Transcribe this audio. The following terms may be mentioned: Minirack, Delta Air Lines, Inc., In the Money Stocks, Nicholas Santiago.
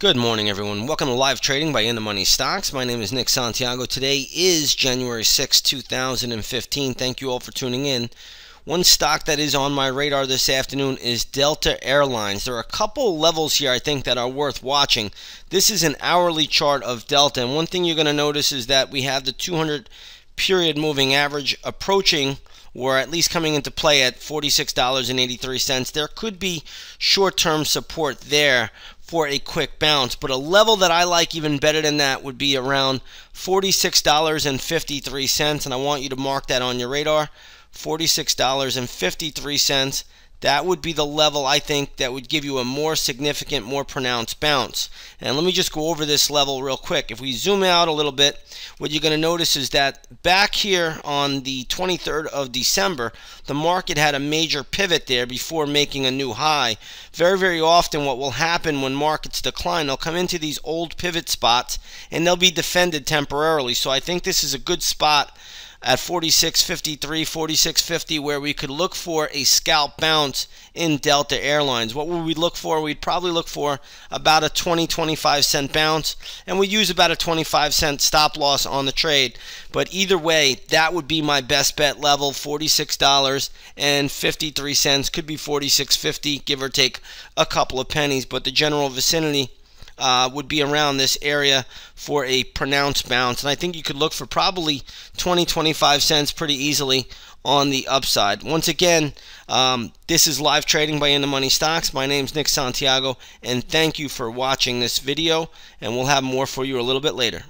Good morning, everyone. Welcome to Live Trading by In the Money Stocks. My name is Nick Santiago. Today is January 6, 2015. Thank you all for tuning in. One stock that is on my radar this afternoon is Delta Air Lines. There are a couple levels here I think that are worth watching. This is an hourly chart of Delta, and one thing you're going to notice is that we have the 200 period moving average approaching, or at least coming into play, at $46.83. There could be short-term support there for a quick bounce, but a level that I like even better than that would be around $46.53, and I want you to mark that on your radar, $46.53. That would be the level I think that would give you a more significant, more pronounced bounce. And let me just go over this level real quick. If we zoom out a little bit, what you're going to notice is that back here on the 23rd of December, the market had a major pivot there before making a new high. Very, very often what will happen when markets decline, they'll come into these old pivot spots and they'll be defended temporarily. So I think this is a good spot at $46.53, $46.50, where we could look for a scalp bounce in Delta Air Lines. What would we look for? We'd probably look for about a 20-25 cent bounce, and we use about a 25-cent stop loss on the trade. But either way, that would be my best bet level, $46.53. Could be $46.50, give or take a couple of pennies, but the general vicinity would be around this area for a pronounced bounce. And I think you could look for probably 20-25 cents pretty easily on the upside. Once again, this is Live Trading by In the Money Stocks. My name's Nick Santiago, and thank you for watching this video, and we'll have more for you a little bit later.